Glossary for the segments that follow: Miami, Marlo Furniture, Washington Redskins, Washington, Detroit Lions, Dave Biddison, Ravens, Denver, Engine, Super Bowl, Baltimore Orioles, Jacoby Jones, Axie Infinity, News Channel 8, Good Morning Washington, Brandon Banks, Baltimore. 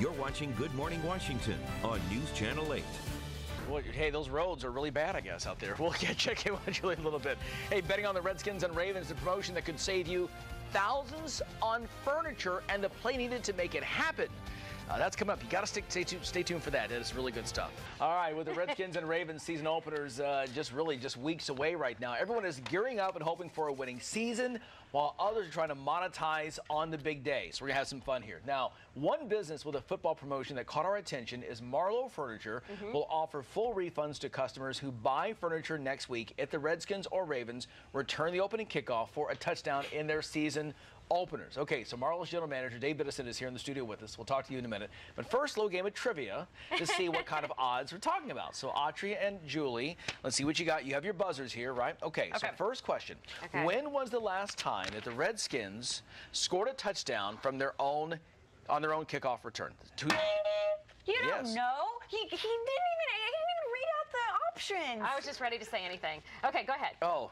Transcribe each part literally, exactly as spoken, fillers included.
You're watching Good Morning Washington on News Channel eight. Well, hey, those roads are really bad, I guess, out there. We'll get check in with you in a little bit. Hey, betting on the Redskins and Ravens, the promotion that could save you thousands on furniture and the play needed to make it happen. Uh, that's come up. You got to stick, stay, stay tuned for that. That is really good stuff. All right, with the Redskins and Ravens season openers uh, just really just weeks away right now, everyone is gearing up and hoping for a winning season, while others are trying to monetize on the big day. So we're going to have some fun here. Now, one business with a football promotion that caught our attention is Marlo Furniture. Mm-hmm. Will offer full refunds to customers who buy furniture next week if the Redskins or Ravens return the opening kickoff for a touchdown in their season openers. Okay, so Marlo's general manager, Dave Biddison, is here in the studio with us. We'll talk to you in a minute. But first, a little game of trivia to see what kind of odds we're talking about. So, Autry and Julie, let's see what you got. You have your buzzers here, right? Okay, okay. So first question. Okay. When was the last time that the Redskins scored a touchdown from their own, on their own kickoff return? Two you don't yes. know? He, he didn't even, he didn't even read out the options. I was just ready to say anything. Okay, go ahead. Oh.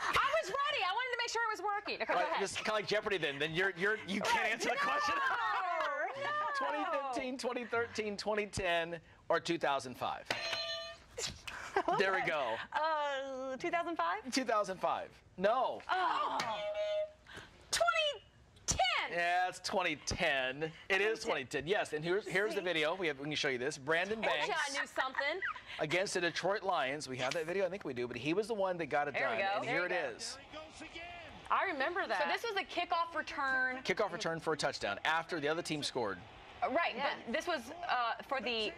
I was ready. I wanted to make sure it was working. Okay, right, go ahead. Just kind of like Jeopardy then. Then you're, you're, you can't right. answer the no, question. No. twenty fifteen, twenty thirteen, twenty ten, or two thousand five? There we go. Uh, two thousand five? two thousand five. No. Oh. twenty ten. Yeah, it's twenty ten. It twenty ten. Is twenty ten. Yes, and here's, here's the video. We, have, we can show you this. Brandon Banks. I knew something. Against the Detroit Lions. We have that video. I think we do. But he was the one that got it there done. We go. And there here we go. It is. I remember that. So this was a kickoff return. Kickoff return for a touchdown after the other team scored. Uh, right. Yeah. But this was uh, for the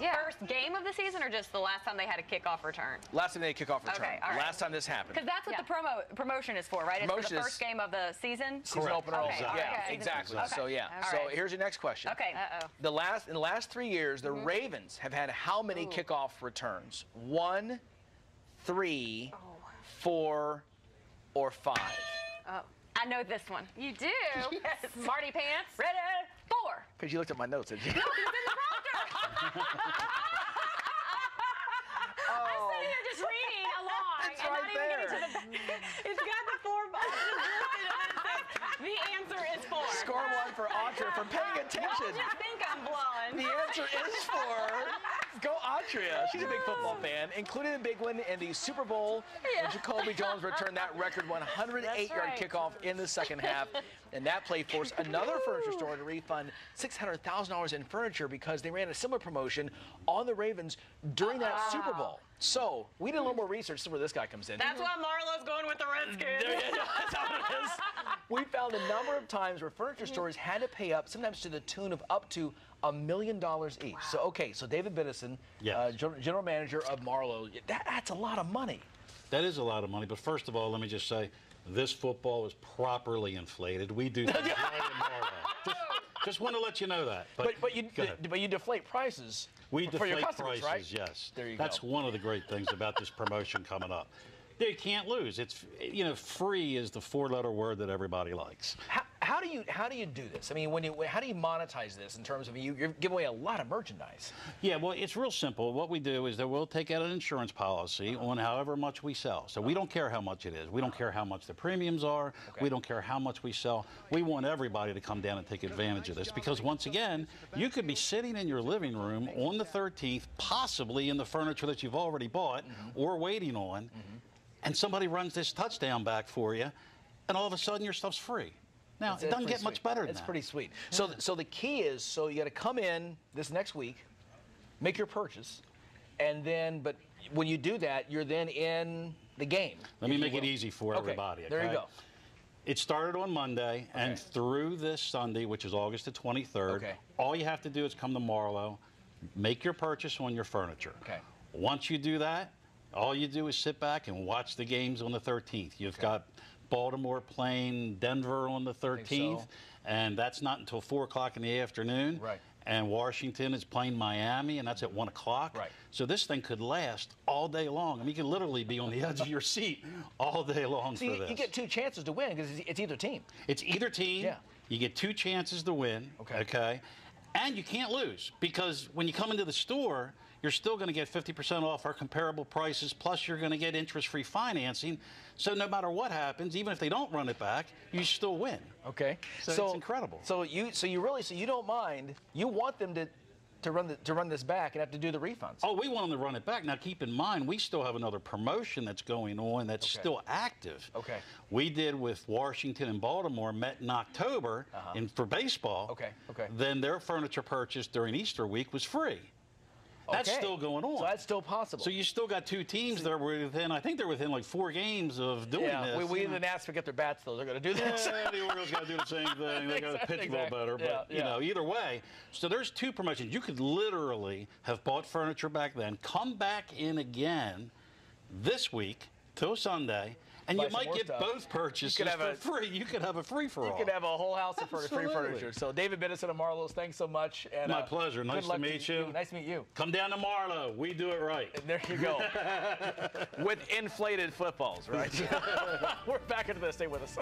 yeah. first game of the season, or just the last time they had a kickoff return? Last time they had a kickoff return. Okay, all right. Last time this happened. Because that's what yeah. the promo promotion is for, right? Promotion it's for the first game of the season? Season opener. Okay. Yeah, right. okay. exactly. Okay. So, yeah. Right. So, here's your next question. Okay. Uh-oh. The last, in the last three years, the mm-hmm. Ravens have had how many Ooh. Kickoff returns? One, three, oh. four, or five? Oh. I know this one. You do? Yes. Smarty pants. Ready? Four. Because you looked at my notes, didn't you? No, because it's in the oh. I'm sitting here just reading along. It's and right not there. Even getting to the it's got the four buttons listed and it says the answer is four. Score one for Autry for paying attention. I just think I'm blonde. The answer is four. Go Autria. She's a big football fan, including a big one in the Super Bowl yeah. when Jacoby Jones returned that record one hundred eight yard right. kickoff in the second half. And that play forced another Ooh. Furniture store to refund six hundred thousand dollars in furniture because they ran a similar promotion on the Ravens during that uh. Super Bowl. So we did a little more research to where this guy comes in. That's why Marlo's going with the Redskins. There, yeah, that's how it is. We found a number of times where furniture stores had to pay up, sometimes to the tune of up to a million dollars each. Wow. So, okay, so David Biddison, yes. uh, general manager of Marlo, that, that's a lot of money. That is a lot of money, but first of all, let me just say, this football is properly inflated. We do things right in Marlo. Just, just want to let you know that. But, but, but, you, but you deflate prices. We deflate your prices, right? Yes. There you That's go. One of the great things about this promotion coming up. They can't lose. It's, you know, free is the four-letter word that everybody likes. How, how do you how do you do this? I mean, when you how do you monetize this in terms of you you give away a lot of merchandise? Yeah, well, it's real simple. What we do is that we'll take out an insurance policy uh-huh. on however much we sell. So uh-huh. we don't care how much it is. We don't care how much the premiums are. Okay. We don't care how much we sell. We want everybody to come down and take advantage of this because once again, you could be sitting in your living room on the thirteenth, possibly in the furniture that you've already bought mm-hmm. or waiting on. Mm-hmm. And somebody runs this touchdown back for you, and all of a sudden your stuff's free. Now, it's, it doesn't get sweet. Much better than it's that. It's pretty sweet. Yeah. So, so the key is, so you got to come in this next week, make your purchase, and then, but when you do that, you're then in the game. Let me make will. It easy for okay. everybody. Okay? There you go. It started on Monday, okay. and through this Sunday, which is August the twenty-third, okay. all you have to do is come to Marlo, make your purchase on your furniture. Okay. Once you do that, all you do is sit back and watch the games on the thirteenth. You've okay. got Baltimore playing Denver on the thirteenth, so. And that's not until four o'clock in the afternoon. Right. And Washington is playing Miami, and that's at one o'clock. Right. So this thing could last all day long. I mean, you can literally be on the edge of your seat all day long so for you, this. You get two chances to win because it's either team. It's either team. Yeah. You get two chances to win, okay. okay? And you can't lose because when you come into the store – you're still going to get fifty percent off our comparable prices, plus you're going to get interest-free financing. So no matter what happens, even if they don't run it back, you still win. Okay. So, so it's incredible. So you so you really so you don't mind. You want them to to run the, to run this back and have to do the refunds. Oh, we want them to run it back. Now keep in mind, we still have another promotion that's going on that's okay. still active. Okay. We did with Washington and Baltimore, met in October uh-huh. and for baseball. Okay. Okay. Then their furniture purchase during Easter week was free. Okay. That's still going on. So that's still possible. So you still got two teams that are within, I think they're within like four games of doing yeah, this. We, we didn't ask to get their bats, though. They're going to do this. Yeah, the Orioles got to do the same thing. They got to pitch exactly. a little better. But, yeah, yeah. you know, either way. So there's two promotions. You could literally have bought furniture back then, come back in again this week till Sunday, and you might get stuff. both purchases for a, free. You could have a free-for-all. You all. could have a whole house of free furniture. So, David Biddison of Marlo's, thanks so much. And, My uh, pleasure. Nice to meet to you. you. Nice to meet you. Come down to Marlo. We do it right. And there you go. With inflated footballs, right? We're back into this. Stay with us.